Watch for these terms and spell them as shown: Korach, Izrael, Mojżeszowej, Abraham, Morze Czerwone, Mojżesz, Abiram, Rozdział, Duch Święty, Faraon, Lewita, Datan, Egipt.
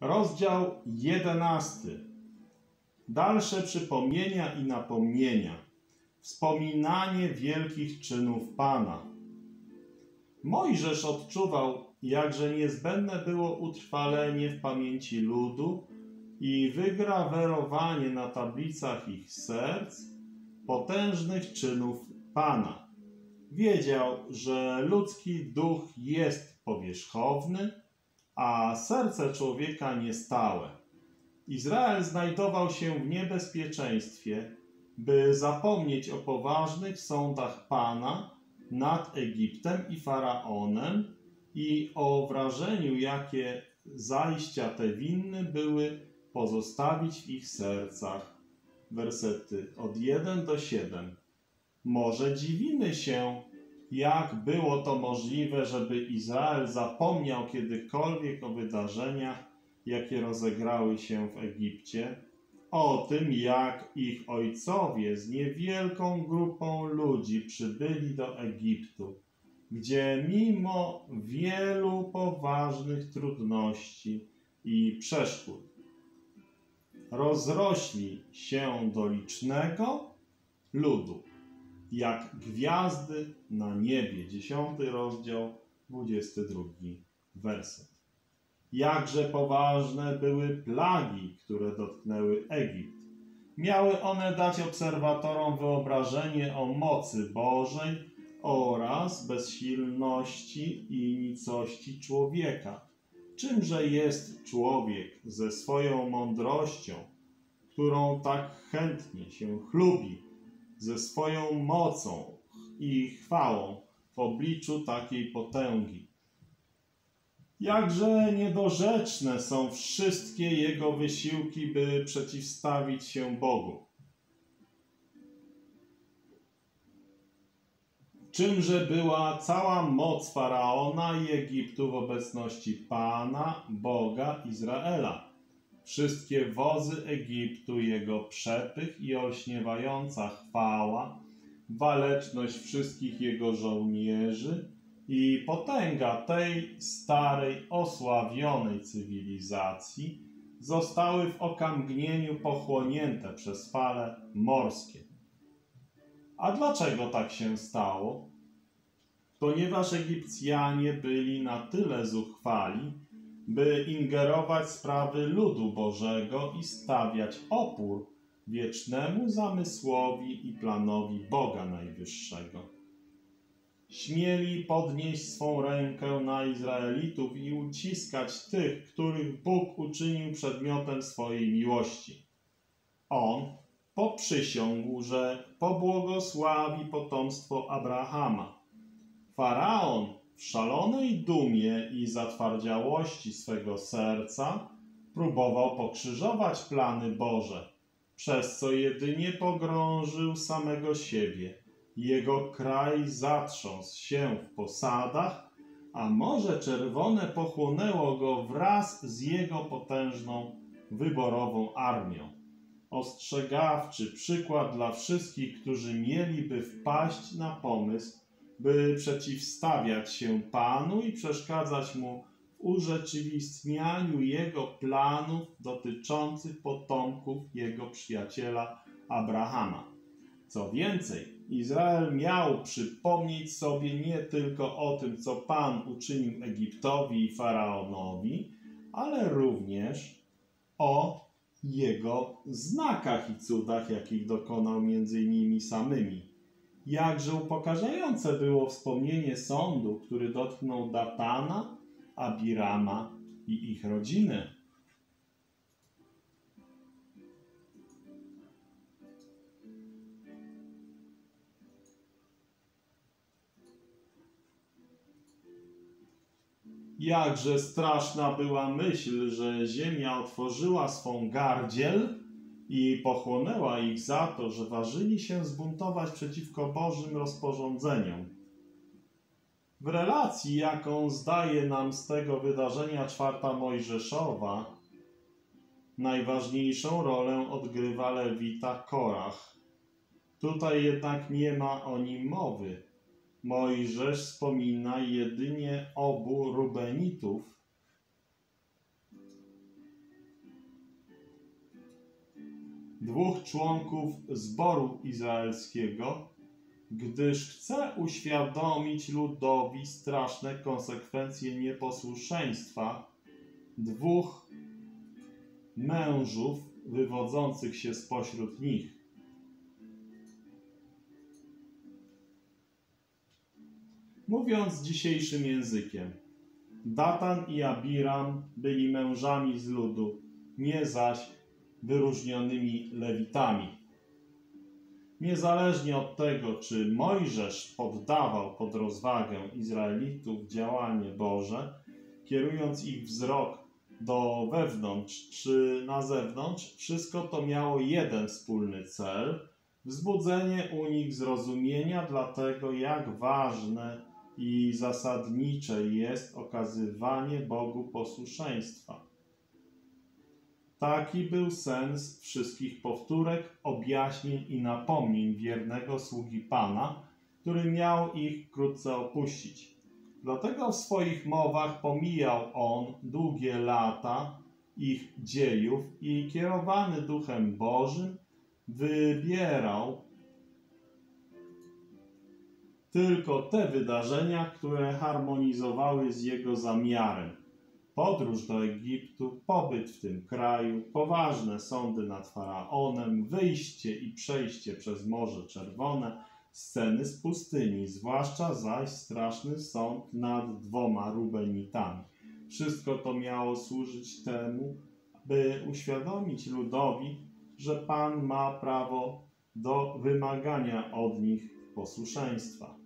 Rozdział 11. Dalsze przypomnienia i napomnienia. Wspominanie wielkich czynów Pana. Mojżesz odczuwał, jakże niezbędne było utrwalenie w pamięci ludu i wygrawerowanie na tablicach ich serc potężnych czynów Pana. Wiedział, że ludzki duch jest powierzchowny, a serce człowieka niestałe. Izrael znajdował się w niebezpieczeństwie, by zapomnieć o poważnych sądach Pana nad Egiptem i Faraonem i o wrażeniu, jakie zajścia te winny były pozostawić w ich sercach. Wersety od 1 do 7. Może dziwimy się, jak było to możliwe, żeby Izrael zapomniał kiedykolwiek o wydarzeniach, jakie rozegrały się w Egipcie, o tym, jak ich ojcowie z niewielką grupą ludzi przybyli do Egiptu, gdzie mimo wielu poważnych trudności i przeszkód rozrośli się do licznego ludu, jak gwiazdy na niebie. 10 rozdział, 22 werset. Jakże poważne były plagi, które dotknęły Egipt. Miały one dać obserwatorom wyobrażenie o mocy Bożej oraz bezsilności i nicości człowieka. Czymże jest człowiek ze swoją mądrością, którą tak chętnie się chlubi, ze swoją mocą i chwałą w obliczu takiej potęgi? Jakże niedorzeczne są wszystkie jego wysiłki, by przeciwstawić się Bogu. Czymże była cała moc Faraona i Egiptu w obecności Pana, Boga Izraela? Wszystkie wozy Egiptu, jego przepych i olśniewająca chwała, waleczność wszystkich jego żołnierzy i potęga tej starej, osławionej cywilizacji zostały w okamgnieniu pochłonięte przez fale morskie. A dlaczego tak się stało? Ponieważ Egipcjanie byli na tyle zuchwali, by ingerować w sprawy ludu Bożego i stawiać opór wiecznemu zamysłowi i planowi Boga Najwyższego. Śmieli podnieść swą rękę na Izraelitów i uciskać tych, których Bóg uczynił przedmiotem swojej miłości. On poprzysiągł, że pobłogosławi potomstwo Abrahama. Faraon w szalonej dumie i zatwardziałości swego serca próbował pokrzyżować plany Boże, przez co jedynie pogrążył samego siebie. Jego kraj zatrząsł się w posadach, a Morze Czerwone pochłonęło go wraz z jego potężną, wyborową armią. Ostrzegawczy przykład dla wszystkich, którzy mieliby wpaść na pomysł, by przeciwstawiać się Panu i przeszkadzać Mu w urzeczywistnianiu Jego planów dotyczących potomków Jego przyjaciela Abrahama. Co więcej, Izrael miał przypomnieć sobie nie tylko o tym, co Pan uczynił Egiptowi i Faraonowi, ale również o Jego znakach i cudach, jakich dokonał między nimi samymi. Jakże upokarzające było wspomnienie sądu, który dotknął Datana, Abirama i ich rodziny. Jakże straszna była myśl, że ziemia otworzyła swą gardziel i pochłonęła ich za to, że ważyli się zbuntować przeciwko Bożym rozporządzeniom. W relacji, jaką zdaje nam z tego wydarzenia 4 Mojżeszowa, najważniejszą rolę odgrywa Lewita Korach. Tutaj jednak nie ma o nim mowy. Mojżesz wspomina jedynie obu Rubenitów, dwóch członków zboru izraelskiego, gdyż chce uświadomić ludowi straszne konsekwencje nieposłuszeństwa dwóch mężów wywodzących się spośród nich. Mówiąc dzisiejszym językiem, Datan i Abiram byli mężami z ludu, nie zaś wyróżnionymi Lewitami. Niezależnie od tego, czy Mojżesz poddawał pod rozwagę Izraelitów działanie Boże, kierując ich wzrok do wewnątrz czy na zewnątrz, wszystko to miało jeden wspólny cel – wzbudzenie u nich zrozumienia dla tego, jak ważne i zasadnicze jest okazywanie Bogu posłuszeństwa. Taki był sens wszystkich powtórek, objaśnień i napomnień wiernego sługi Pana, który miał ich wkrótce opuścić. Dlatego w swoich mowach pomijał on długie lata ich dziejów i kierowany Duchem Bożym wybierał tylko te wydarzenia, które harmonizowały z jego zamiarem. Podróż do Egiptu, pobyt w tym kraju, poważne sądy nad Faraonem, wyjście i przejście przez Morze Czerwone, sceny z pustyni, zwłaszcza zaś straszny sąd nad dwoma Rubenitami. Wszystko to miało służyć temu, by uświadomić ludowi, że Pan ma prawo do wymagania od nich posłuszeństwa.